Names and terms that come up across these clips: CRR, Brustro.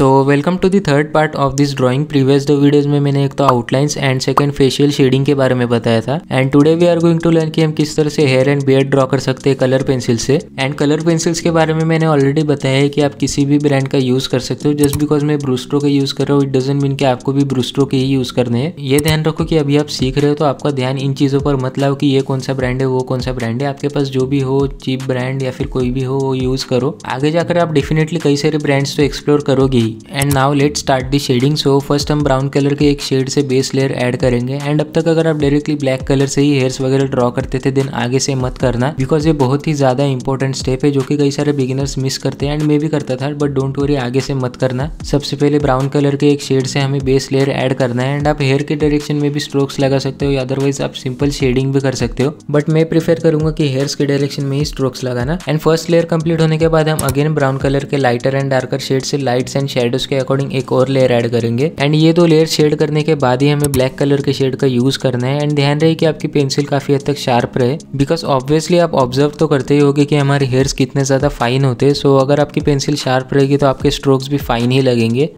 So welcome to the third part of this drawing. Previous दो videos में मैंने एक तो outlines and second facial shading के बारे में बताया था, and today we are going to learn कि हम किस तरह से हेयर एंड बियर्ड ड्रॉ कर सकते हैं कलर पेंसिल से। एंड कलर पेंसिल्स के बारे में मैंने ऑलरेडी बताया है कि आप किसी भी ब्रांड का यूज कर सकते हो। जस्ट बिकॉज मैं ब्रूस्ट्रो का यूज कर रहा हूँ इट डजंट मीन कि आपको भी ब्रूस्ट्रो के ही यूज करने हैं। ये ध्यान रखो कि अभी आप सीख रहे हो तो आपका ध्यान इन चीज़ों पर मत लाओ कि ये कौन सा ब्रांड है वो कौन सा ब्रांड है। आपके पास जो भी हो चीप ब्रांड या फिर कोई भी हो वो यूज करो। आगे जाकर आप डेफिनेटली कई सारे ब्रांड्स तो एक्सप्लोर करोगे। And now let start the shading. So first हम ब्राउन कलर के एक शेड से बेस लेयर ऐड करेंगे। एंड अब तक अगर आप डायरेक्टली ब्लैक कलर से ही हेयर्स वगैरह ड्रॉ करते थे देन आगे से मत करना, बिकॉज ये बहुत ही ज्यादा इंपॉर्टेंट स्टेप है जो कि कई सारे बिगिनर्स मिस करते हैं एंड मैं भी करता था, बट डोंट वरी आगे से मत करना। सबसे पहले ब्राउन कलर के एक शेड से हमें बेस लेयर ऐड करना है। एंड आप हेयर के डायरेक्शन में भी स्ट्रोक्स लगा सकते हो, अदरवाइज आप सिंपल शेडिंग भी कर सकते हो, बट मैं प्रीफर करूंगा कि हेयर्स के डायरेक्शन में ही स्ट्रोक्स लगाना। एंड फर्स्ट लेयर कंप्लीट होने के बाद हम अगेन ब्राउन कलर के लाइटर एंड डार्कर शेड से लाइट्स एंड शेडोज के अकॉर्डिंग एक और लेयर ऐड करेंगे। एंड ये दो लेयर शेड करने के बाद ही हमें ब्लैक कलर के शेड का यूज करना है। एंड ध्यान रहे कि आपकी पेंसिल काफी हद तक शार्प रहे, बिकॉज ऑब्वियसली आप ऑब्जर्व तो करते ही होगे कि हमारे हेयर्स कितने ज्यादा फाइन होते हैं। सो अगर आपकी पेंसिल शार्प रहेगी तो आपके स्ट्रोक्स भी फाइन ही लगेंगे।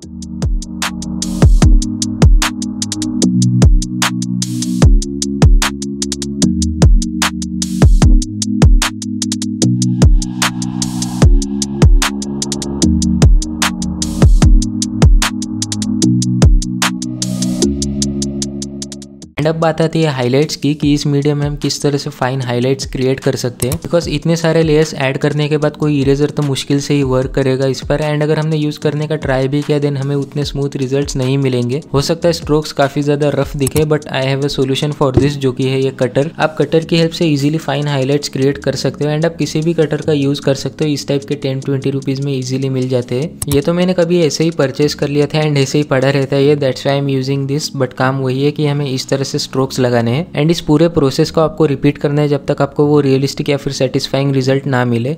अब बात आती है हाईलाइट्स की कि इस मीडियम में हम किस तरह से फाइन हाईलाइट्स क्रिएट कर सकते हैं, बिकॉज इतने सारे लेयर्स ऐड करने के बाद कोई इरेजर तो मुश्किल से ही वर्क करेगा इस पर। एंड अगर हमने यूज करने का ट्राई भी किया देन हमें उतने स्मूथ रिजल्ट्स नहीं मिलेंगे। हो सकता है स्ट्रोक्स काफी ज्यादा रफ दिखे, but I have a solution for this, जो कि है ये कटर। आप कटर की हेल्प से इजीली फाइन हाईलाइट्स क्रिएट कर सकते हो। एंड आप किसी भी कटर का यूज कर सकते हो, इस टाइप के 10-20 रुपीज में इजीली मिल जाते हैं। ये तो मैंने कभी ऐसे ही परचेस कर लिया था एंड ऐसे ही पड़ा रहता है, that's why I am using this. But काम वही है कि हमें इस तरह से स्ट्रोक्स लगाने हैं एंड इस पूरे प्रोसेस को आपको रिपीट करना है जब तक आपको वो रियलिस्टिक या फिर सेटिस्फाइंग रिजल्ट ना मिले।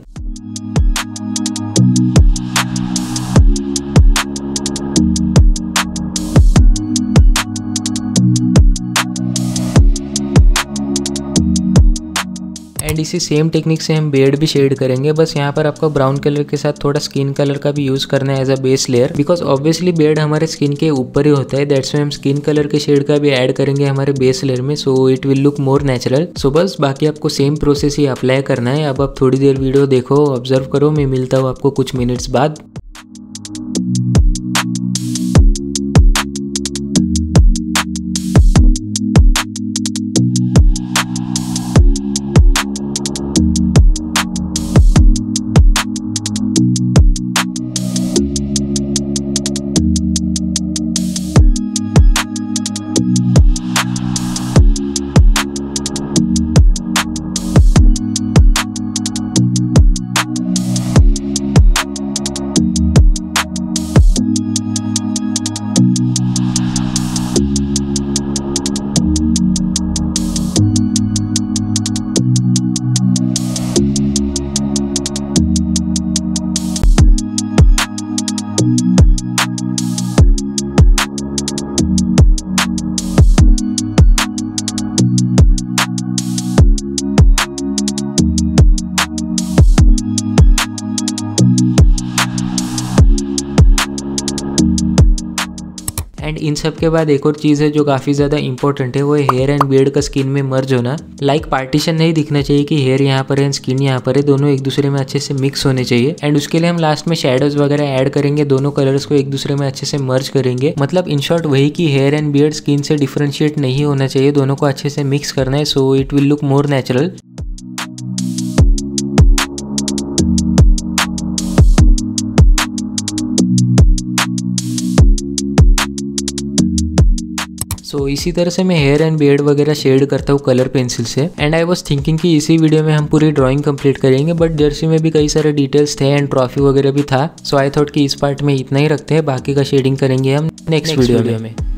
एंड इसी सेम टेक्निक से हम बियर्ड भी शेड करेंगे। बस यहाँ पर आपको ब्राउन कलर के साथ थोड़ा स्किन कलर का भी यूज करना है as a base layer, because obviously beard हमारे स्किन के ऊपर ही होता है। दैट्स वाई हम स्किन कलर के शेड का भी ऐड करेंगे हमारे बेस लेयर में, so it will look more natural. So बस बाकी आपको सेम प्रोसेस ही अप्लाई करना है। अब आप थोड़ी देर वीडियो देखो, ऑब्जर्व करो, मैं मिलता हूँ आपको कुछ मिनट्स बाद। एंड इन सब के बाद एक और चीज़ है जो काफ़ी ज़्यादा इंपॉर्टेंट है, वो हेयर एंड बियर्ड का स्किन में मर्ज होना। लाइक पार्टीशन नहीं दिखना चाहिए कि हेयर यहाँ पर है एंड स्किन यहाँ पर है, दोनों एक दूसरे में अच्छे से मिक्स होने चाहिए। एंड उसके लिए हम लास्ट में शेडोज वगैरह ऐड करेंगे, दोनों कलर्स को एक दूसरे में अच्छे से मर्ज करेंगे। मतलब इन शॉर्ट वही कि हेयर एंड बियर्ड स्किन से डिफ्रेंशिएट नहीं होना चाहिए, दोनों को अच्छे से मिक्स करना है, so it will look more natural. तो इसी तरह से मैं हेयर एंड बियर्ड वगैरह शेड करता हूँ कलर पेंसिल से। एंड आई वाज थिंकिंग कि इसी वीडियो में हम पूरी ड्राइंग कंप्लीट करेंगे, बट जर्सी में भी कई सारे डिटेल्स थे एंड ट्रॉफी वगैरह भी था। सो आई थॉट कि इस पार्ट में इतना ही रखते हैं, बाकी का शेडिंग करेंगे हम नेक्स्ट वीडियो में।